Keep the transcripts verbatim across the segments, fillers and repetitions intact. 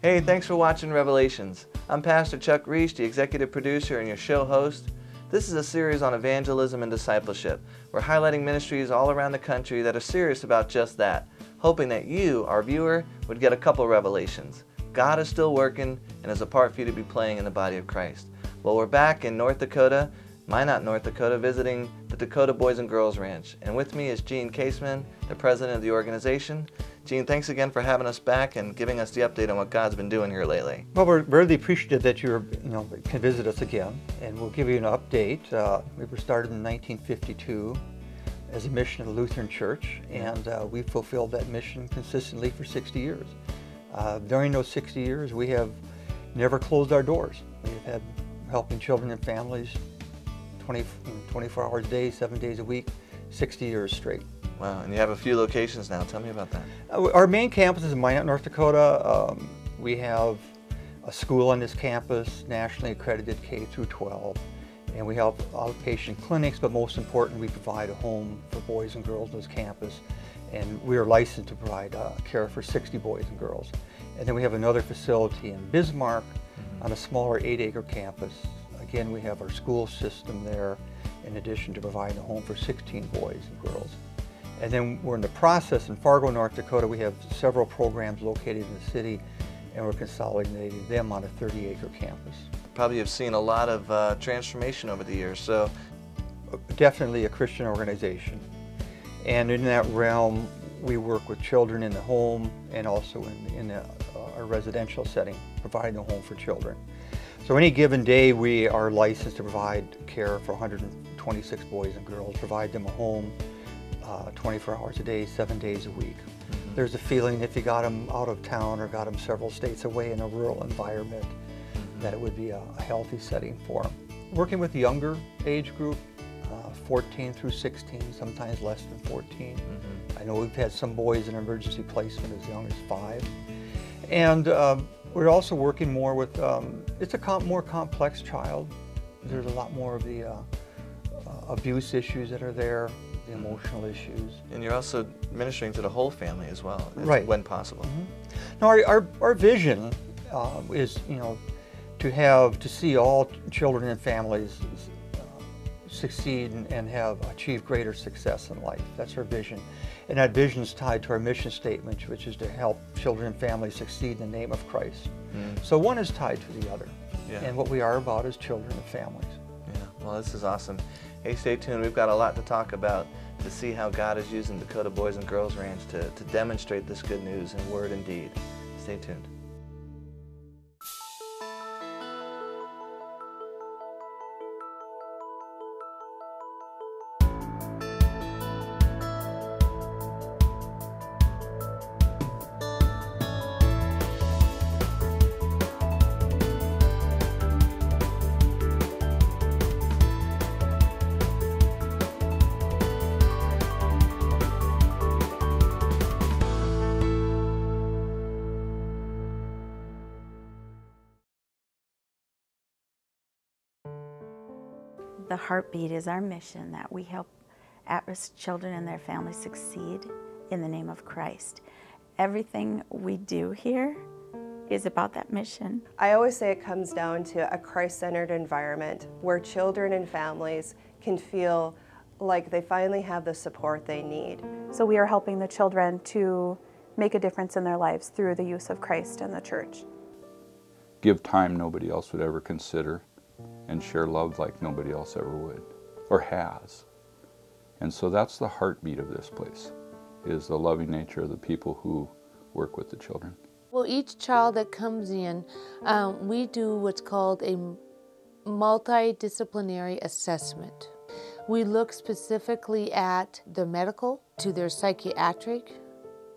Hey, thanks for watching Revelations. I'm Pastor Chuck Reich, the executive producer and your show host. This is a series on evangelism and discipleship. We're highlighting ministries all around the country that are serious about just that, hoping that you, our viewer, would get a couple revelations. God is still working and is a part for you to be playing in the body of Christ. Well, we're back in North Dakota, Minot, North Dakota, visiting the Dakota Boys and Girls Ranch. And with me is Gene Kaseman, the president of the organization. Gene, thanks again for having us back and giving us the update on what God's been doing here lately. Well, we're really appreciative that you're, you know, can visit us again, and we'll give you an update. Uh, we were started in nineteen fifty-two as a mission of the Lutheran Church, and uh, we've fulfilled that mission consistently for sixty years. Uh, during those sixty years, we have never closed our doors. We've had helping children and families twenty, twenty-four hours a day, seven days a week, sixty years straight. Wow, and you have a few locations now. Tell me about that. Our main campus is in Minot, North Dakota. Um, we have a school on this campus, nationally accredited K through twelve, and we have outpatient clinics, but most important, we provide a home for boys and girls on this campus, and we are licensed to provide uh, care for sixty boys and girls. And then we have another facility in Bismarck mm-hmm. on a smaller eight acre campus. Again, we have our school system there, in addition to providing a home for sixteen boys and girls. And then we're in the process in Fargo, North Dakota. We have several programs located in the city, and we're consolidating them on a thirty acre campus. Probably have seen a lot of uh, transformation over the years, so. Definitely a Christian organization. And in that realm, we work with children in the home and also in, in a, a residential setting, providing a home for children. So any given day, we are licensed to provide care for one hundred twenty-six boys and girls, provide them a home, Uh, twenty-four hours a day, seven days a week. Mm-hmm. There's a feeling if you got them out of town or got them several states away in a rural environment, mm-hmm. that it would be a, a healthy setting for them. Working with the younger age group, uh, fourteen through sixteen, sometimes less than fourteen. Mm-hmm. I know we've had some boys in emergency placement as young as five. And uh, we're also working more with, um, it's a com more complex child. There's a lot more of the uh, uh, abuse issues that are there, emotional issues. And you're also ministering to the whole family as well, as right. when possible. Mm-hmm. Now, our, our, our vision uh, is, you know, to have, to see all children and families uh, succeed and, and have achieve greater success in life. That's our vision. And that vision is tied to our mission statement, which is to help children and families succeed in the name of Christ. Mm-hmm. So one is tied to the other. Yeah. And what we are about is children and families. Yeah, well, this is awesome. Hey, stay tuned. We've got a lot to talk about to see how God is using Dakota Boys and Girls Ranch to, to demonstrate this good news in word and deed. Stay tuned. The heartbeat is our mission, that we help at-risk children and their families succeed in the name of Christ. Everything we do here is about that mission. I always say it comes down to a Christ-centered environment where children and families can feel like they finally have the support they need. So we are helping the children to make a difference in their lives through the use of Christ and the church. Give time nobody else would ever consider, and share love like nobody else ever would, or has. And so that's the heartbeat of this place, is the loving nature of the people who work with the children. Well, each child that comes in, um, we do what's called a multidisciplinary assessment. We look specifically at their medical, to their psychiatric,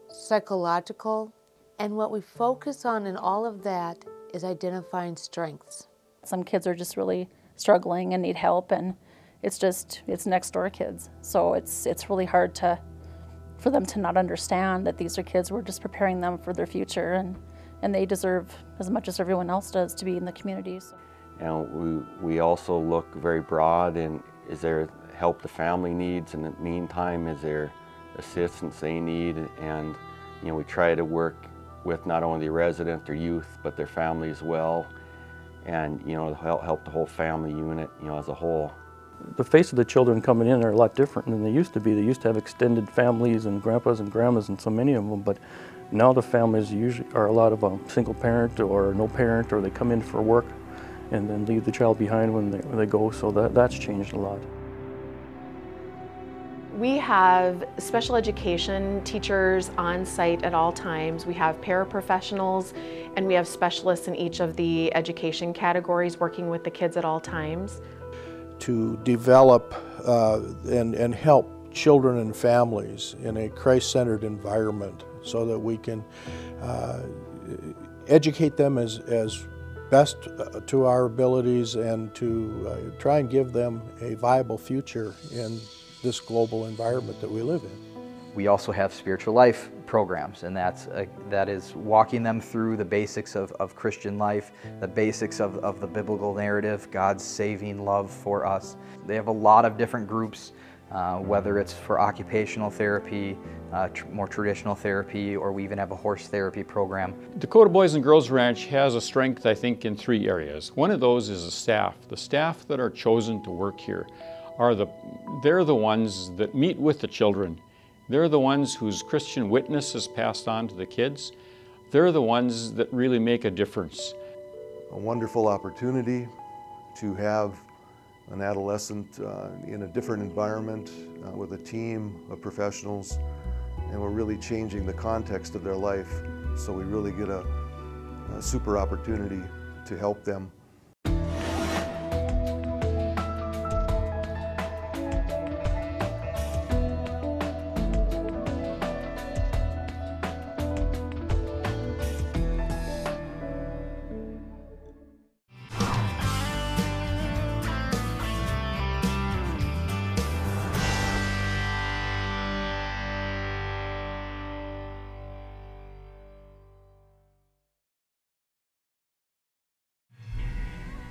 psychological, and what we focus on in all of that is identifying strengths. Some kids are just really struggling and need help, and it's just, it's next door kids. So it's it's really hard to, for them to not understand that these are kids. We're just preparing them for their future, and, and they deserve as much as everyone else does to be in the community. So. And we, we also look very broad, and is there help the family needs? In the meantime, is there assistance they need? And, you know, we try to work with not only the resident, their youth, but their family as well. And, you know, help, help the whole family unit, you know, as a whole. The face of the children coming in are a lot different than they used to be. They used to have extended families and grandpas and grandmas and so many of them, but now the families usually are a lot of a single parent or no parent, or they come in for work and then leave the child behind when they, when they go, so that, that's changed a lot. We have special education teachers on site at all times. We have paraprofessionals and we have specialists in each of the education categories working with the kids at all times. To develop uh, and, and help children and families in a Christ-centered environment so that we can uh, educate them as, as best to our abilities and to uh, try and give them a viable future in this global environment that we live in. We also have spiritual life programs, and that's a, that is walking them through the basics of, of Christian life, the basics of, of the biblical narrative, God's saving love for us. They have a lot of different groups, uh, whether it's for occupational therapy, uh, tr more traditional therapy, or we even have a horse therapy program. Dakota Boys and Girls Ranch has a strength, I think, in three areas. One of those is the staff. The staff that are chosen to work here are the, they're the ones that meet with the children. They're the ones whose Christian witness is passed on to the kids. They're the ones that really make a difference. A wonderful opportunity to have an adolescent uh, in a different environment uh, with a team of professionals, and we're really changing the context of their life, so we really get a, a super opportunity to help them.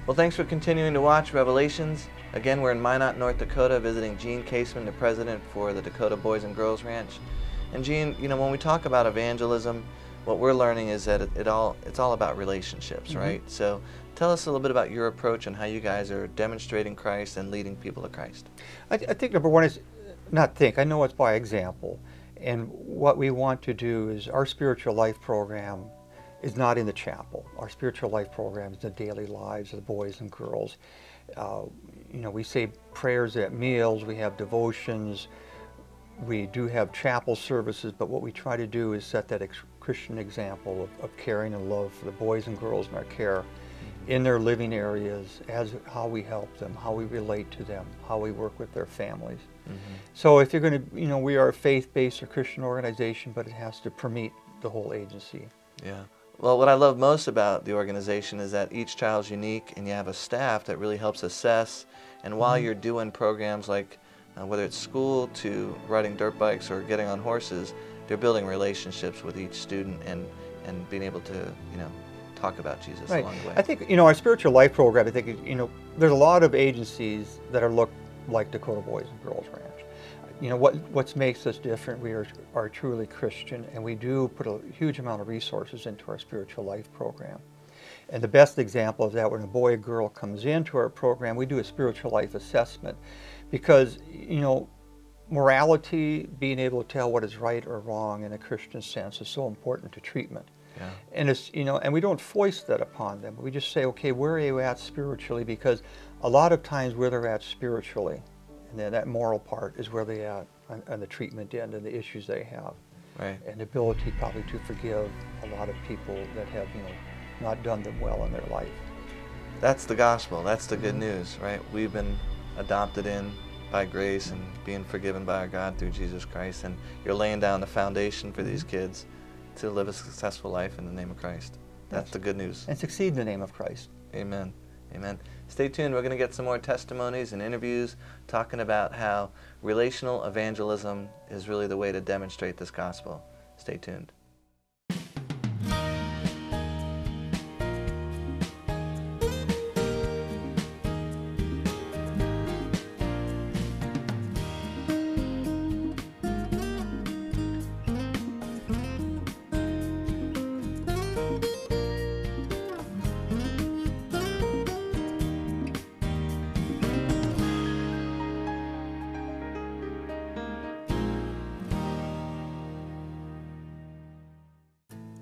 Well, thanks for continuing to watch Revelations. Again, we're in Minot, North Dakota, visiting Gene Kaseman, the president for the Dakota Boys and Girls Ranch. And Gene, you know, when we talk about evangelism, what we're learning is that it, it all it's all about relationships, mm-hmm. right? So tell us a little bit about your approach and how you guys are demonstrating Christ and leading people to Christ. I, th I think number one is, not think, I know it's by example. And what we want to do is our spiritual life program is not in the chapel. Our spiritual life program is the daily lives of the boys and girls. Uh, you know, we say prayers at meals, we have devotions, we do have chapel services, but what we try to do is set that ex Christian example of, of caring and love for the boys and girls in our care, in their living areas, as how we help them, how we relate to them, how we work with their families. Mm-hmm. So if you're gonna, you know, we are a faith-based or Christian organization, but it has to permeate the whole agency. Yeah. Well, what I love most about the organization is that each child's unique and you have a staff that really helps assess. And while you're doing programs like uh, whether it's school to riding dirt bikes or getting on horses, they're building relationships with each student and, and being able to, you know, talk about Jesus right. along the way. I think, you know, our spiritual life program, I think, you know, there's a lot of agencies that are looked like Dakota Boys and Girls Ranch. You know, what what makes us different, we are, are truly Christian, and we do put a huge amount of resources into our spiritual life program. And the best example of that, when a boy or girl comes into our program, we do a spiritual life assessment, because, you know, morality, being able to tell what is right or wrong in a Christian sense, is so important to treatment. Yeah. And it's, you know, and we don't foist that upon them. We just say, okay, where are you at spiritually? Because a lot of times where they're at spiritually, and then that moral part is where they are on, on the treatment end and the issues they have. Right. And the ability probably to forgive a lot of people that have, you know, not done them well in their life. That's the gospel. That's the good news, right? We've been adopted in by grace and being forgiven by our God through Jesus Christ. And you're laying down the foundation for these kids to live a successful life in the name of Christ. That's yes. the good news. And succeed in the name of Christ. Amen. Amen. Stay tuned. We're going to get some more testimonies and interviews talking about how relational evangelism is really the way to demonstrate this gospel. Stay tuned.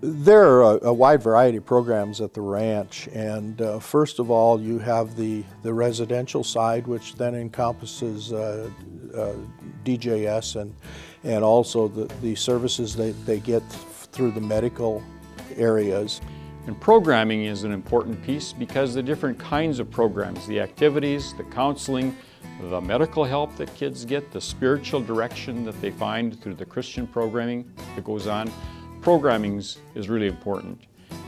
There are a wide variety of programs at the ranch, and uh, first of all you have the, the residential side, which then encompasses uh, uh, D J S and, and also the, the services that they get through the medical areas. And programming is an important piece because the different kinds of programs, the activities, the counseling, the medical help that kids get, the spiritual direction that they find through the Christian programming that goes on. Programming is really important.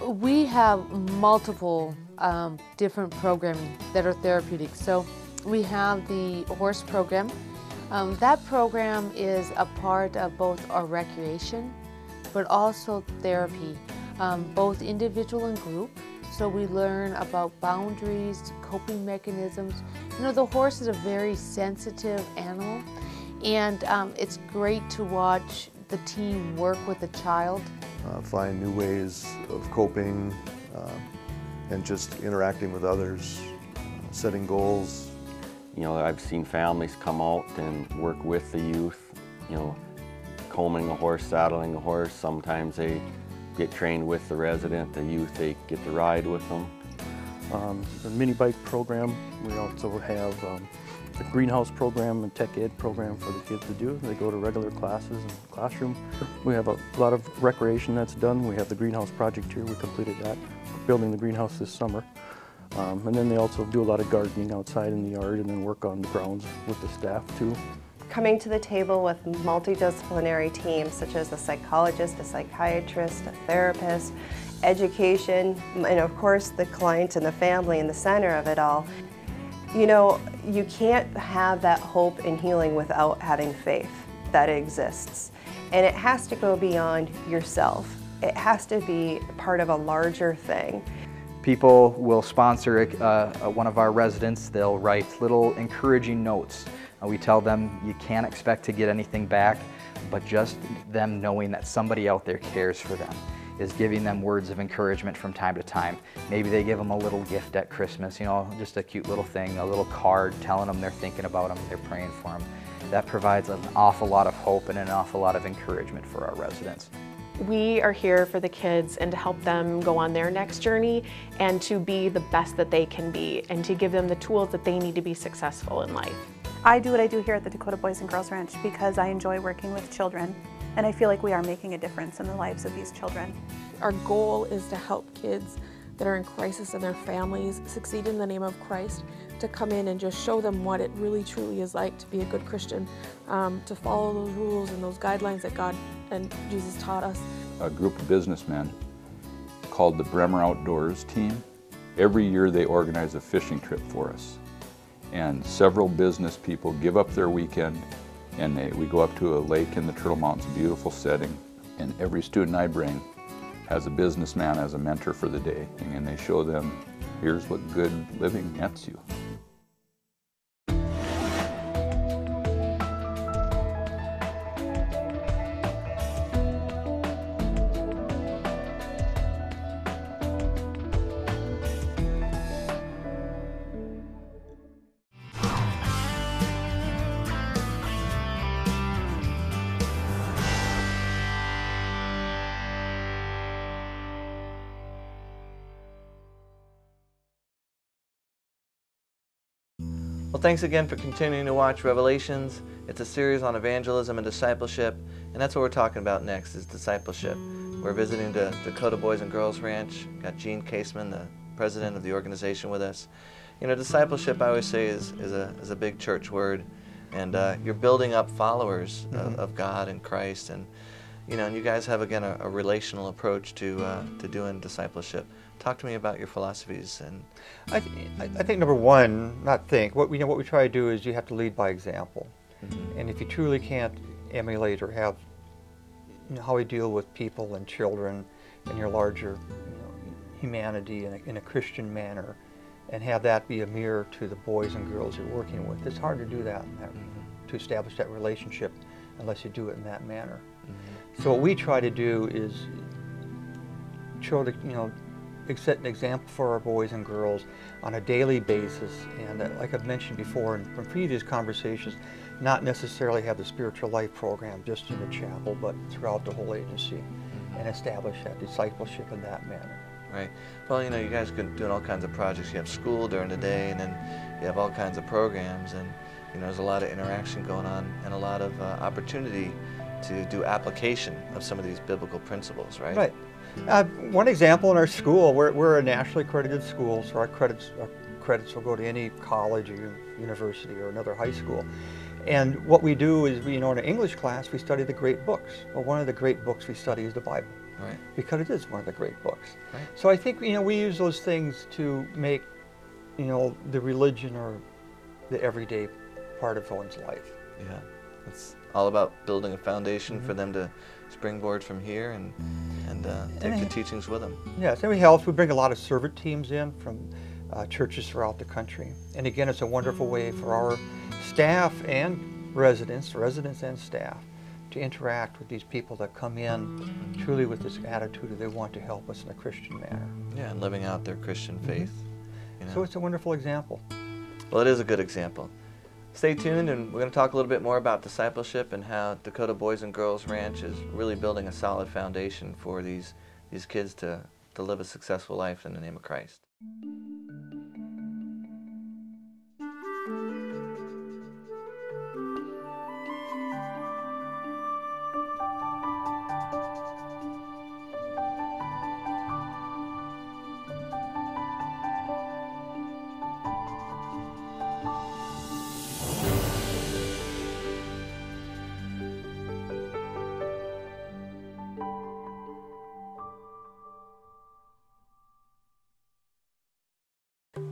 We have multiple um, different programs that are therapeutic. So we have the horse program. Um, that program is a part of both our recreation but also therapy, um, both individual and group. So we learn about boundaries, coping mechanisms. You know, the horse is a very sensitive animal, and um, it's great to watch the team work with the child. Uh, find new ways of coping uh, and just interacting with others, setting goals. You know, I've seen families come out and work with the youth, you know, combing a horse, saddling a horse. Sometimes they get trained with the resident, the youth, they get to ride with them. Um, the mini bike program, we also have um, the greenhouse program and tech ed program for the kids to do. They go to regular classes and classroom. We have a lot of recreation that's done. We have the greenhouse project here. We completed that, building the greenhouse this summer. Um, and then they also do a lot of gardening outside in the yard and then work on the grounds with the staff too. Coming to the table with multidisciplinary teams such as a psychologist, a psychiatrist, a therapist, education, and of course the client and the family in the center of it all. You know, you can't have that hope and healing without having faith that it exists. And it has to go beyond yourself. It has to be part of a larger thing. People will sponsor uh, one of our residents. They'll write little encouraging notes. Uh, we tell them you can't expect to get anything back, but just them knowing that somebody out there cares for them is giving them words of encouragement from time to time. Maybe they give them a little gift at Christmas, you know, just a cute little thing, a little card telling them they're thinking about them, they're praying for them. That provides an awful lot of hope and an awful lot of encouragement for our residents. We are here for the kids and to help them go on their next journey and to be the best that they can be and to give them the tools that they need to be successful in life. I do what I do here at the Dakota Boys and Girls Ranch because I enjoy working with children. And I feel like we are making a difference in the lives of these children. Our goal is to help kids that are in crisis and their families succeed in the name of Christ, to come in and just show them what it really truly is like to be a good Christian, um, to follow those rules and those guidelines that God and Jesus taught us. A group of businessmen called the Bremer Outdoors team. Every year they organize a fishing trip for us. And several business people give up their weekend, and they, we go up to a lake in the Turtle Mountains, a beautiful setting, and every student I bring has a businessman as a mentor for the day, and they show them, here's what good living gets you. Well, thanks again for continuing to watch Revelations. It's a series on evangelism and discipleship, and that's what we're talking about next is discipleship. We're visiting the Dakota Boys and Girls Ranch. Got Gene Kaseman, the president of the organization, with us. You know, discipleship, I always say, is, is, a, is a big church word, and uh, you're building up followers mm-hmm. of, of God and Christ, and you know, and you guys have, again, a, a relational approach to, uh, to doing discipleship. Talk to me about your philosophies. And I, th I think number one, not think. What we you know, what we try to do is you have to lead by example, mm-hmm. and if you truly can't emulate or have you know, how we deal with people and children and your larger you know, humanity in a, in a Christian manner, and have that be a mirror to the boys and girls you're working with, it's hard to do that, that mm-hmm. to establish that relationship unless you do it in that manner. Mm-hmm. So what we try to do is show the you know. set an example for our boys and girls on a daily basis, and uh, like I've mentioned before in from previous conversations, not necessarily have the spiritual life program just in the chapel, but throughout the whole agency, and establish that discipleship in that manner. Right. Well, you know, you guys are doing all kinds of projects. You have school during the day, and then you have all kinds of programs, and you know, there's a lot of interaction going on and a lot of uh, opportunity to do application of some of these biblical principles, right? Right. Uh, one example in our school, we're, we're a nationally accredited school, so our credits, our credits will go to any college or university or another high school. And what we do is, you know, in an English class, we study the great books. Well, one of the great books we study is the Bible. Right. Because it is one of the great books. Right. So I think, you know, we use those things to make, you know, the religion or the everyday part of one's life. Yeah. It's all about building a foundation mm-hmm. for them to springboard from here and, and uh, take and the I, teachings with them. Yes, and we help. We bring a lot of servant teams in from uh, churches throughout the country. And again, it's a wonderful way for our staff and residents, residents and staff, to interact with these people that come in truly with this attitude that they want to help us in a Christian manner. Yeah, and living out their Christian faith. Mm-hmm. You know? So it's a wonderful example. Well, it is a good example. Stay tuned, and we're going to talk a little bit more about discipleship and how Dakota Boys and Girls Ranch is really building a solid foundation for these, these kids to, to live a successful life in the name of Christ.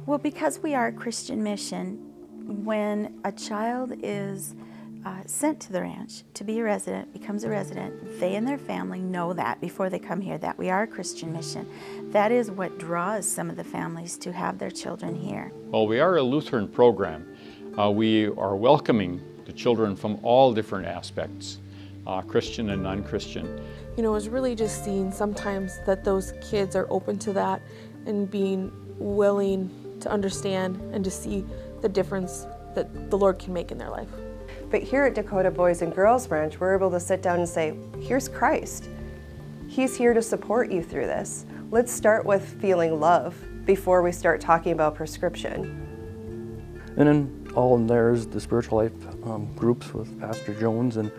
Well, because we are a Christian mission, when a child is uh, sent to the ranch to be a resident, becomes a resident, they and their family know that before they come here, that we are a Christian mission. That is what draws some of the families to have their children here. Well, we are a Lutheran program. Uh, we are welcoming the children from all different aspects, uh, Christian and non-Christian. You know, it's really just seeing sometimes that those kids are open to that and being willing to understand and to see the difference that the Lord can make in their life. But here at Dakota Boys and Girls Ranch, we're able to sit down and say, here's Christ. He's here to support you through this. Let's start with feeling love before we start talking about prescription. And then all in there is the spiritual life um, groups with Pastor Jones and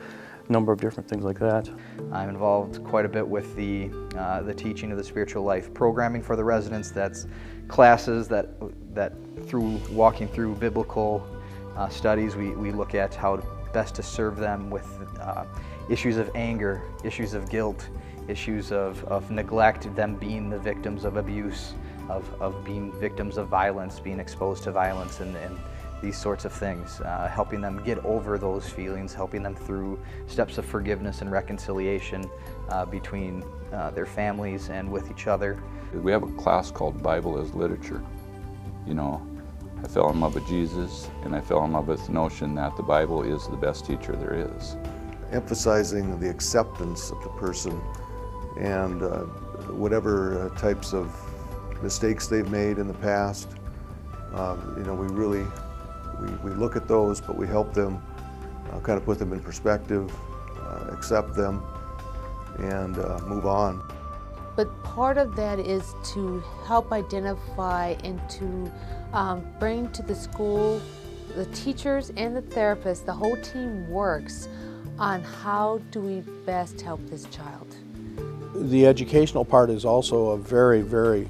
a number of different things like that. I'm involved quite a bit with the, uh, the teaching of the spiritual life programming for the residents. That's classes that, that through walking through biblical uh, studies, we, we look at how best to serve them with uh, issues of anger, issues of guilt, issues of, of neglect, them being the victims of abuse, of, of being victims of violence, being exposed to violence, and, and these sorts of things, uh, helping them get over those feelings, helping them through steps of forgiveness and reconciliation uh, between uh, their families and with each other. We have a class called Bible as Literature. You know, I fell in love with Jesus, and I fell in love with the notion that the Bible is the best teacher there is. Emphasizing the acceptance of the person and uh, whatever uh, types of mistakes they've made in the past, uh, you know, we really We, we look at those, but we help them uh, kind of put them in perspective, uh, accept them, and uh, move on. But part of that is to help identify and to um, bring to the school the teachers and the therapists, the whole team works on how do we best help this child. The educational part is also a very, very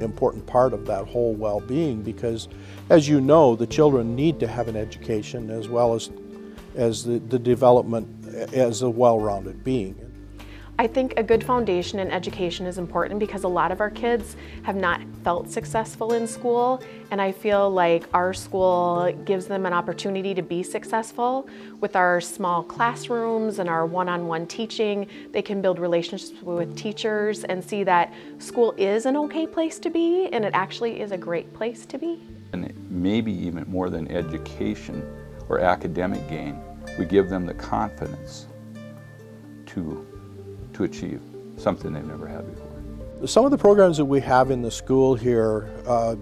important part of that whole well-being, because as you know, the children need to have an education as well as as the, the development as a well-rounded being. I think a good foundation in education is important because a lot of our kids have not felt successful in school, and I feel like our school gives them an opportunity to be successful. With our small classrooms and our one-on-one teaching, they can build relationships with teachers and see that school is an okay place to be, and it actually is a great place to be. And maybe even more than education or academic gain, we give them the confidence to to achieve something they've never had before. Some of the programs that we have in the school here uh,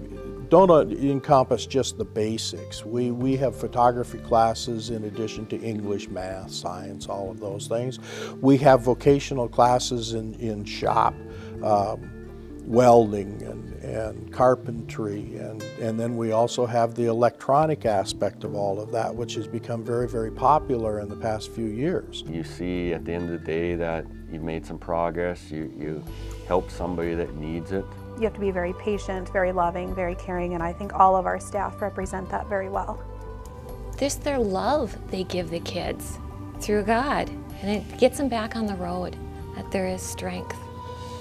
don't encompass just the basics. We, we have photography classes in addition to English, math, science, all of those things. We have vocational classes in, in shop, um, welding and, and carpentry, and, and then we also have the electronic aspect of all of that, which has become very, very popular in the past few years. You see at the end of the day that you've made some progress, you, you help somebody that needs it. You have to be very patient, very loving, very caring, and I think all of our staff represent that very well. This is their love they give the kids through God, and it gets them back on the road, that there is strength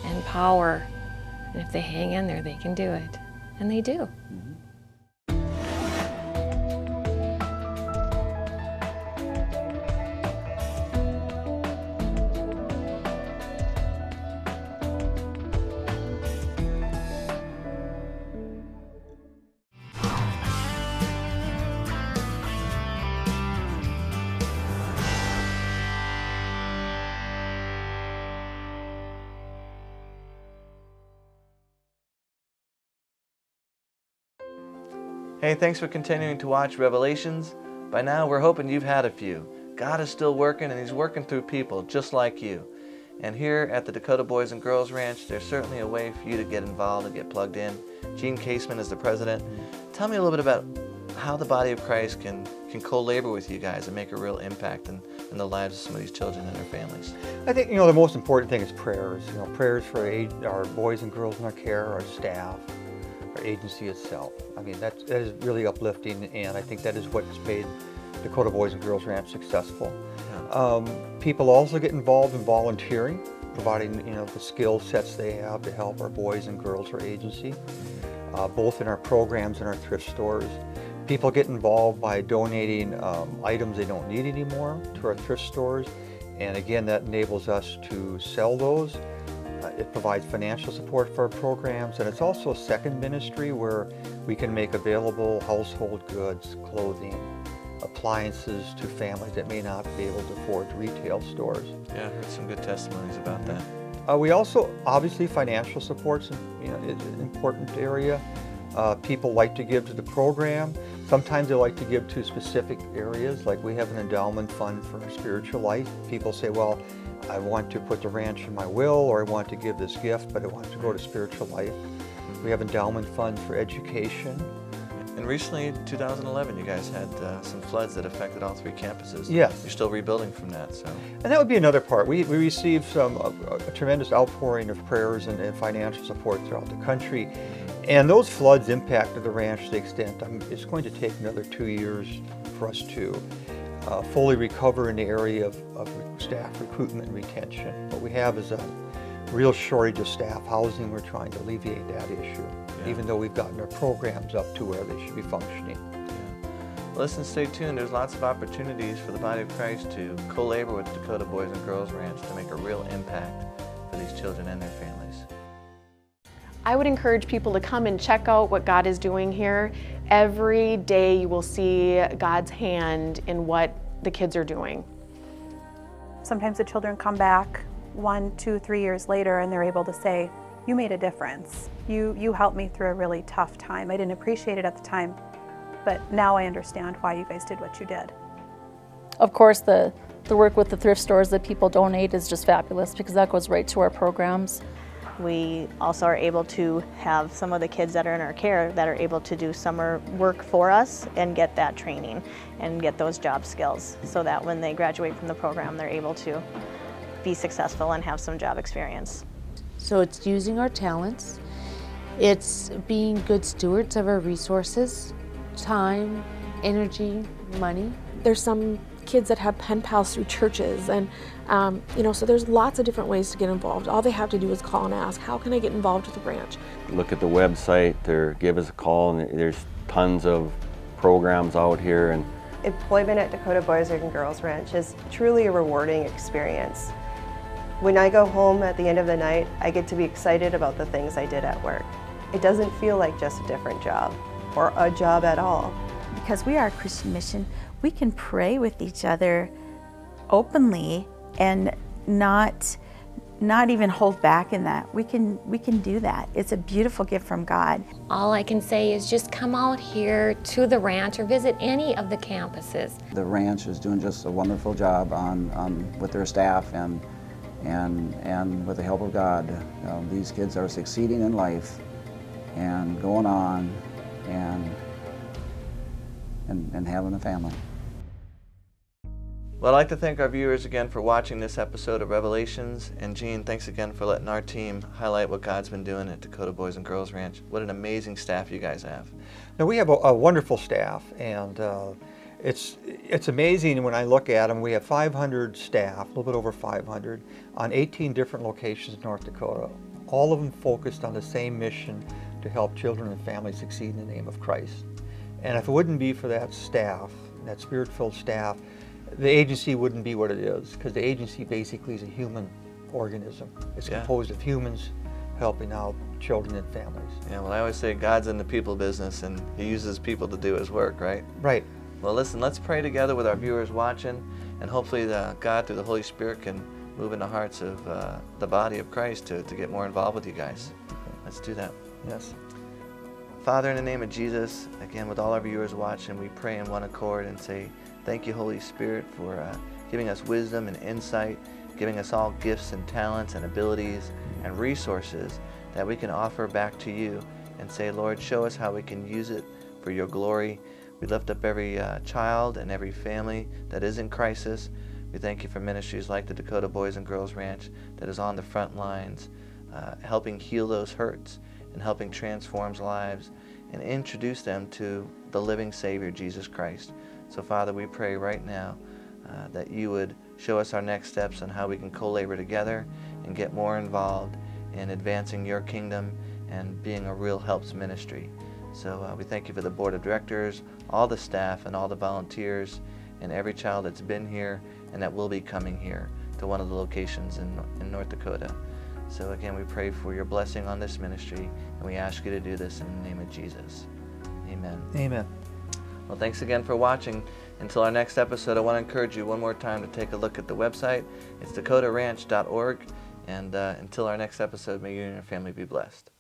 and power, and if they hang in there, they can do it, and they do. Mm-hmm. Hey, thanks for continuing to watch Revelations. By now, we're hoping you've had a few. God is still working, and He's working through people just like you. And here at the Dakota Boys and Girls Ranch, there's certainly a way for you to get involved and get plugged in. Gene Kaseman is the president. Tell me a little bit about how the body of Christ can, can co-labor with you guys and make a real impact in, in the lives of some of these children and their families. I think, you know, the most important thing is prayers. You know, prayers for our boys and girls in our care, our staff, agency itself. I mean, that's, that is really uplifting, and I think that is what's made Dakota Boys and Girls Ranch successful. Yeah. Um, people also get involved in volunteering, providing, you know, the skill sets they have to help our boys and girls for agency, uh, both in our programs and our thrift stores. People get involved by donating um, items they don't need anymore to our thrift stores, and again, that enables us to sell those. It provides financial support for our programs, and it's also a second ministry where we can make available household goods, clothing, appliances to families that may not be able to afford retail stores. Yeah, I heard some good testimonies about that. Uh, we also, obviously, financial support's, you know, is an important area. Uh, people like to give to the program. Sometimes they like to give to specific areas, like we have an endowment fund for spiritual life. People say, well, I want to put the ranch in my will, or I want to give this gift, but I want to go to spiritual life. We have endowment funds for education. And recently, two thousand eleven, you guys had uh, some floods that affected all three campuses. Yes. You're still rebuilding from that, so. And that would be another part. We, we received some uh, a tremendous outpouring of prayers and, and financial support throughout the country. And those floods impacted the ranch to the extent, I mean, it's going to take another two years for us to Uh, fully recover in the area of, of staff recruitment and retention. What we have is a real shortage of staff housing. We're trying to alleviate that issue, yeah, even though we've gotten our programs up to where they should be functioning. Yeah. Listen, stay tuned. There's lots of opportunities for the body of Christ to co-labor with Dakota Boys and Girls Ranch to make a real impact for these children and their families. I would encourage people to come and check out what God is doing here. Every day you will see God's hand in what the kids are doing. Sometimes the children come back one, two, three years later and they're able to say, you made a difference. You, you helped me through a really tough time. I didn't appreciate it at the time, but now I understand why you guys did what you did. Of course, the, the work with the thrift stores that people donate is just fabulous, because that goes right to our programs. We also are able to have some of the kids that are in our care that are able to do summer work for us and get that training and get those job skills, so that when they graduate from the program, they're able to be successful and have some job experience. So it's using our talents, it's being good stewards of our resources, time, energy, money. There's some kids that have pen pals through churches, and um, you know, so there's lots of different ways to get involved. All they have to do is call and ask, how can I get involved with the branch? Look at the website, or give us a call, and there's tons of programs out here. And employment at Dakota Boys and Girls Ranch is truly a rewarding experience. When I go home at the end of the night, I get to be excited about the things I did at work. It doesn't feel like just a different job, or a job at all. Because we are a Christian mission, we can pray with each other openly and not not even hold back in that. We can, we can do that. It's a beautiful gift from God. All I can say is just come out here to the ranch or visit any of the campuses. The ranch is doing just a wonderful job on, on with their staff and, and, and with the help of God. Um, these kids are succeeding in life and going on and, and, and having a family. Well, I'd like to thank our viewers again for watching this episode of Revelations. And Gene, thanks again for letting our team highlight what God's been doing at Dakota Boys and Girls Ranch. What an amazing staff you guys have. Now, we have a, a wonderful staff, and uh, it's, it's amazing when I look at them. We have five hundred staff, a little bit over five hundred, on eighteen different locations in North Dakota, all of them focused on the same mission to help children and families succeed in the name of Christ. And if it wouldn't be for that staff, that Spirit-filled staff, the agency wouldn't be what it is, because the agency basically is a human organism. It's yeah. composed of humans helping out children and families. Yeah, well, I always say God's in the people business, and He uses people to do His work, right? Right. Well, listen, let's pray together with our viewers watching, and hopefully the, God, through the Holy Spirit, can move in the hearts of uh, the body of Christ to, to get more involved with you guys. Let's do that. Yes. Father, in the name of Jesus, again, with all our viewers watching, we pray in one accord and say, thank you, Holy Spirit, for uh, giving us wisdom and insight, giving us all gifts and talents and abilities and resources that we can offer back to you and say, Lord, show us how we can use it for your glory. We lift up every uh, child and every family that is in crisis. We thank you for ministries like the Dakota Boys and Girls Ranch that is on the front lines, uh, helping heal those hurts and helping transform lives and introduce them to the living Savior, Jesus Christ. So, Father, we pray right now uh, that you would show us our next steps on how we can co-labor together and get more involved in advancing your kingdom and being a real helps ministry. So uh, we thank you for the board of directors, all the staff, and all the volunteers, and every child that's been here and that will be coming here to one of the locations in, in North Dakota. So, again, we pray for your blessing on this ministry, and we ask you to do this in the name of Jesus. Amen. Amen. Well, thanks again for watching. Until our next episode, I want to encourage you one more time to take a look at the website. It's Dakota Ranch dot org. And uh, until our next episode, may you and your family be blessed.